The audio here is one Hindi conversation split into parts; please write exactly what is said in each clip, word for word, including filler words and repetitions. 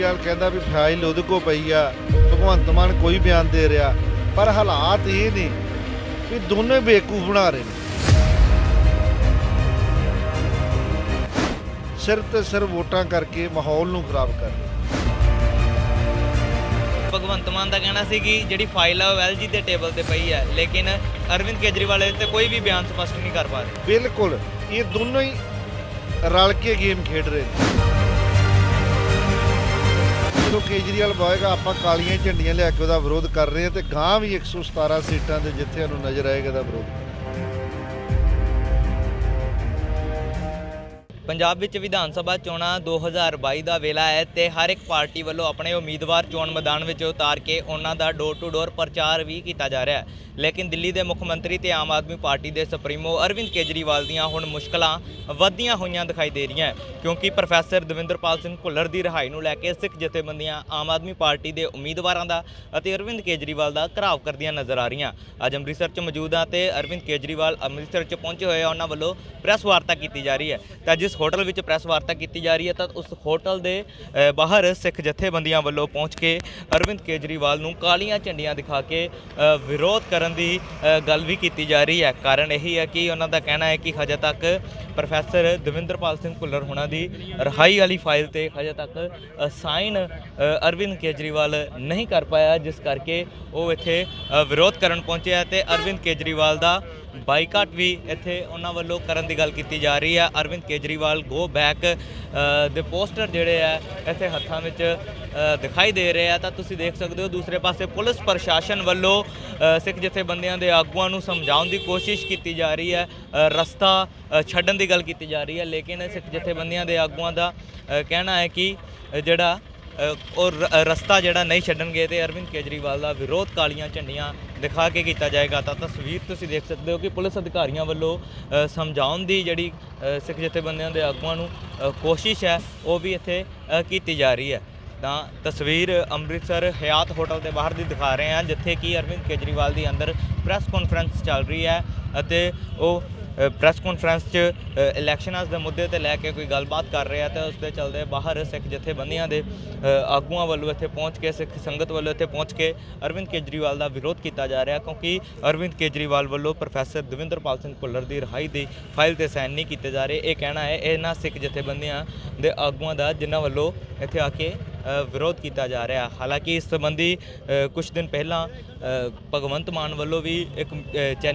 केजरीवाल कहता भी फाइल उहदे को पई आ, भगवंत मान कोई बयान दे रहा, पर हालात ये ने कि दोनों बेवकूफ बना रहे हैं। सिर्फ तो सिर्फ वोटां करके माहौल को खराब कर रहे। भगवंत मान का कहना है कि जी फाइल है एल जी के टेबल पर पई है, लेकिन अरविंद केजरीवाल इस कोई भी बयान स्पष्ट नहीं कर पा रहे। बिल्कुल ये दोनों ही रल के गेम खेड रहे हैं। जो केजरीवाल बहेगा आप कालियां झंडियां लैके उसका विरोध कर रहे हैं, तो गांह भी एक सौ सतारह सीटां से जिथे नजर आएगा उसका विरोध। पंजाब विच विधान सभा चोणां दो हज़ार बाई का वेला है तो हर एक पार्टी वालों अपने उम्मीदवार चोण मैदान में उतार के उन्हां दा डोर टू डोर प्रचार भी किया जा रहा है। लेकिन दिल्ली के मुख्यमंत्री तो आम आदमी पार्टी के सुप्रीमो अरविंद केजरीवाल दियां हुण मुश्किलां वधियां होईयां दिखाई दे रही हैं, क्योंकि प्रोफैसर दविंद्रपाल सिंह भुल्लर की रिहाई नूं लैके सिख जथेबंदियां आम आदमी पार्टी के उम्मीदवारों का अते अरविंद केजरीवाल का घराव करदियां नज़र आ रही हैं। अज अमृतसर च मौजूद हाँ तो अरविंद केजरीवाल अमृतसर च पहुंचे हुए उन्हां वल्लों प्रैस वार्ता की जा रही है। तो जिस होटल में प्रैस वार्ता की जा रही है तो उस होटल के बाहर सिख जथेबंदियां वल्लों पहुँच के अरविंद केजरीवाल नूं कालियां झंडियां दिखा के विरोध करन दी गल भी की जा रही है। कारण यही है कि उन्हों का कहना है कि हजे तक प्रोफैसर दविंद्रपाल सिंह भुल्लर होना दी रहाई वाली फाइल ते हजे तक साइन अरविंद केजरीवाल नहीं कर पाया, जिस करके वो इत्थे विरोध करन पहुंचे है। तो अरविंद केजरीवाल का बाईकाट भी इत्थे उन्हां वल्लों करन दी गल की जा रही है। अरविंद केजरीवाल गो बैक दे पोस्टर जिहड़े है इत्थे हत्थां विच दिखाई दे रहे हैं। तो तुसीं देख सकते हो दूसरे पासे पुलिस प्रशासन वल्लों सिख जथेबंदियां दे आगूआं नूं समझाउण दी कोशिश की जा रही है, रस्ता छड्डण दी गल की जा रही है। लेकिन सिख जथेबंदियां दे आगूआं दा कहना है कि जिहड़ा और रस्ता जिहड़ा नहीं छड्डणगे ते अरविंद केजरीवाल का विरोध कालियां झंडियां दिखा के किया जाएगा। तो तस्वीर तुसीं देख सकते हो कि पुलिस अधिकारियों वालों समझाउण दी जिहड़ी सिख जथेबंदियां दे आगूआं नूं कोशिश है वो भी इत्थे की जा रही है। तो तस्वीर अमृतसर हयात होटल के बाहर की दिखा रहे हैं, जिथे कि अरविंद केजरीवाल की अंदर प्रैस कॉन्फ्रेंस चल रही है। ते वो प्रैस कॉन्फ्रेंस च इलैक्शन के मुद्दे ते लैके कोई गलबात कर रहे हैं। तो उसके चलते बाहर सिख जथेबंदियां दे आगूआं वल्लों इत्थे पहुँच के सिख संगत वल्लों इत्थे पहुँच के अरविंद केजरीवाल का विरोध किया जा रहा है, क्योंकि अरविंद केजरीवाल वल्लों प्रोफैसर दविंद्रपाल सिंह भुल्लर की रिहाई की फाइल से साइन नहीं किए जा रहे। ये कहना है इन्हां सिख जथेबंदियां दे आगूआं दा जिन्हां वल्लों इत्थे आके विरोध किया जा रहा है। हालांकि इस संबंधी कुछ दिन पहला भगवंत मान वालों भी एक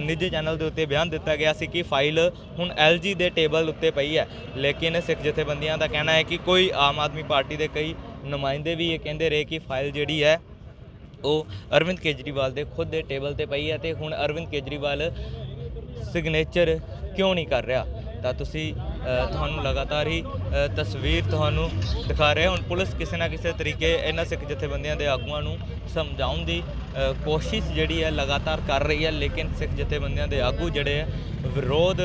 निजी चैनल के उत्ते बयान दिता गया सी कि फाइल हुण एल जी के टेबल उत्ते पई है, लेकिन सिख जथेबंदियां का कहना है कि कोई आम आदमी पार्टी के कई नुमाइंदे भी ये कहते रहे कि फाइल जिहड़ी है वो अरविंद केजरीवाल के खुद के टेबल पर पई है, तो हुण अरविंद केजरीवाल सिग्नेचर क्यों नहीं कर रहा। तो तुसीं तुहानूं लगातार ही तस्वीर तुहानूं दिखा रहे हैं। पुलिस किसी ना किसी तरीके इन्हां सिख जथेबंदियां दे आगूआं नूं समझाउण दी कोशिश जिहड़ी है लगातार कर रही है, लेकिन सिख जथेबंदियां दे आगू जिहड़े है विरोध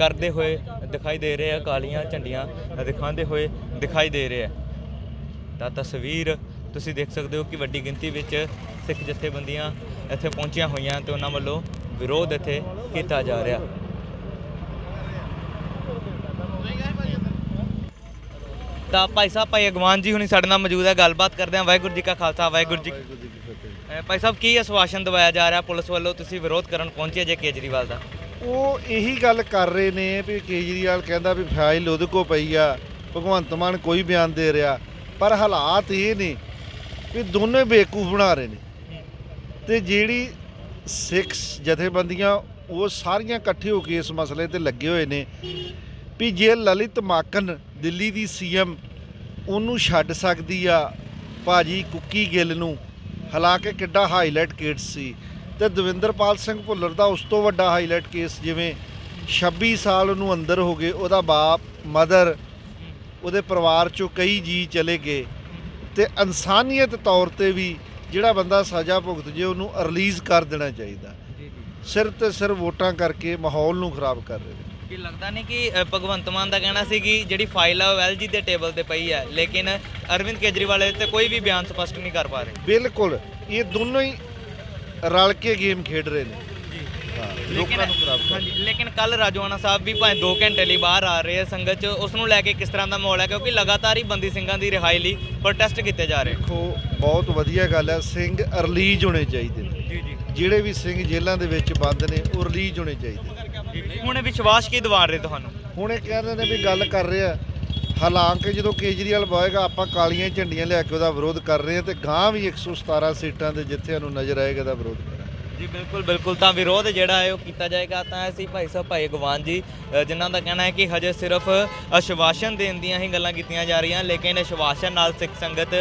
करते हुए दिखाई दे रहे हैं, कालियां झंडियां दिखाते हुए दिखाई दे रहे हैं। तो तस्वीर तुसीं देख सकते हो कि वड्डी गिणती विच सिख जथेबंदियां इत्थे पहुंचिया होईयां ते उन्हां वल्लों विरोध इत्थे कीता जा रहा। तो भाई साहब भाई अगवान जी हुणी साडे नाल मौजूद है, गलबात करते हैं। वाहिगुरू जी का खालसा वाहिगुरू जी की भाई साहब, की आश्वासन दवाया जा रहा पुलिस वालों तुसीं विरोध करन पहुंचे जे केजरीवाल का? वो यही गल कर रहे हैं भी केजरीवाल कहता भी फाइल उहदे को पई आ, भगवंत मान कोई बयान दे रहा, पर हालात ये ने भी दोनों बेवकूफ बना रहे हैं। तो जिहड़ी सिख जथेबंदियां वो सारियां इकट्ठे होकर इस मसले पर लगे हुए हैं भी जे ललित माकन दिल्ली की सी एम उन्होंने छड्ड सकदी आ भाजी कुकी गिल नूं, हालांकि किड्डा हाईलाइट केस सी। ते दविंद्रपाल सिंह भुल्लर का उस तो वड्डा हाईलाइट केस जिवें छब्बी साल उन्होंने अंदर हो गए, उहदा बाप मदर उहदे परिवार चों कई जी चले गए। तो इंसानियत तौर पर भी जिहड़ा बंदा सज़ा भुगत जे उन्होंने रिलीज़ कर देना चाहिए। सिर्फ तो सिर्फ वोटां करके माहौल को खराब कर रहे हैं। कि लगता नहीं कि भगवंत मान का कहना है कि जी फाइल है एल जी के टेबल पर पई है, लेकिन अरविंद केजरीवाल इस कोई भी बयान स्पष्ट नहीं कर पा रहे। बिल्कुल ये दोनों ही रल के गेम खेड रहे हैं। लेकिन लेकिन कल राजवाना साहब भी भावें दो घंटे लिए बाहर आ रहे हैं संगत च, उसनों लैके किस तरह का माहौल है क्योंकि लगातार ही बंदी सिंघां दी रिहाई लई प्रोटेस्ट किए जा रहे हैं। देखो बहुत वधिया गल है, सिंघ रिलीज होने चाहिए, जिहड़े भी सिंघ जेलों के विच बंद ने वो रिलीज होने चाहिए। हुण विश्वास की दिवा रहे तुहानूं, हुण ये कह रहे हैं भी गल कर रहे हैं, हालांकि जो केजरीवाल बहेगा आपां कालियां झंडियां लैके उसदा विरोध कर रहे हैं, तो गांह भी एक सौ सतारह सीटां दे जिथे नूं नज़र आएगा दा विरोध करेंगे जी। बिल्कुल बिल्कुल, तो विरोध जोड़ा है किया जाएगा। तो असी भाई साहब भाई अगवान जी जिन्हों का कहना है कि हजे सिर्फ आश्वासन देन दियां ही गल्लां कीतियां जा रही, लेकिन आश्वासन नाल सिख संगत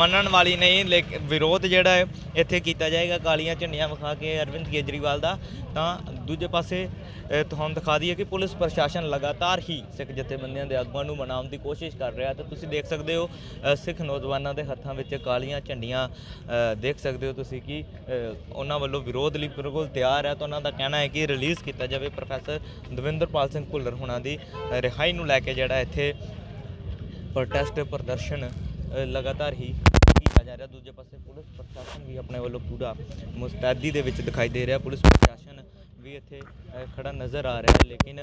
मनन वाली नहीं। ले विरोध जोड़ा है इत्थे किया जाएगा कालियां झंडियां विखा के अरविंद केजरीवाल का। तो दूजे पासे तुहानूं दिखा दईए कि पुलिस प्रशासन लगातार ही सिख जथेबंदियां दे आगूआं नूं मनाउण की कोशिश कर रहा है। तो तुसीं देख सकते हो सिख नौजवानों के हत्थों में कालियां झंडियां देख सकते हो तुसीं कि उन्हां वल्लों विरोध लई बिल्कुल तैयार है। तो उन्हों का कहना है कि रिलीज़ किया जाए प्रोफैसर दविंद्रपाल सिंह भुल्लर होना की रिहाई नूं लैके जिहड़ा इत्थे प्रोटेस्ट प्रदर्शन लगातार ही किया जा रहा। दूजे पासे पुलिस प्रशासन भी अपने वालों पूरा मुस्तैदी दे विच दिखाई दे रहा, पुलिस प्रशासन भी इत्थे खड़ा नज़र आ रहा है। लेकिन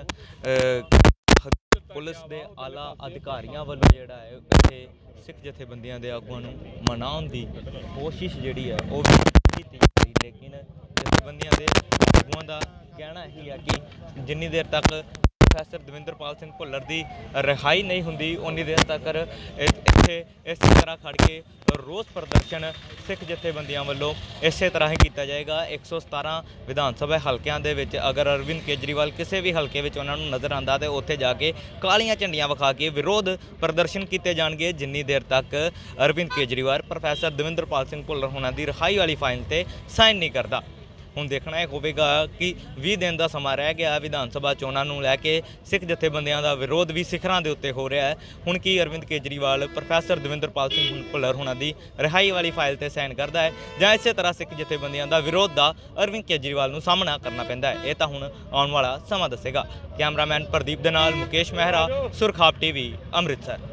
पुलिस के आला अधिकारियों वालों जोड़ा है इत्थे सिख जथेबंदियां दे आगूआं नूं मनाउण दी कोशिश जिहड़ी है वह की, लेकिन जथेबंदियां दे आगूआं दा कहना यही है कि जिन्नी देर तक प्रोफैसर दविंद्रपाल सिंह भुल्लर की रिहाई नहीं हुंदी उन्नी देर तक इत्थे इस तरह खड़ के रोस प्रदर्शन सिख जथेबंदियां वालों इस तरह ही किया जाएगा। एक सौ सतारह विधान सभा हल्कों के विच अगर अरविंद केजरीवाल किसी भी हल्के में उन्होंने नज़र आता तो उत्थे जाके कालियां झंडियां विखा के विरोध प्रदर्शन किए जाएंगे, जिन्नी देर तक अरविंद केजरीवाल प्रोफैसर दविंद्रपाल सिंह भुल्लर होना की रिहाई वाली फाइल से साइन नहीं करता। हुण देखना यह होगा कि बीस दिन का समा रह गया, विधान सभा चोणां नूं लैके सिख जथेबंदियां दा विरोध भी सिखरां दे उत्ते हो रहा है। हुण की अरविंद केजरीवाल प्रोफैसर दविंद्रपाल सिंह भुल्लर होणां दी रिहाई वाली फाइल ते साइन करदा है जां इस तरह सिख जथेबंदियां दा विरोध दा अरविंद केजरीवाल नूं सामना करना पैंदा है, यह तां हुण आउण वाला समां दसेगा। कैमरामैन प्रदीप दे नाल मुकेश मेहरा, सुरखाब टीवी, अमृतसर।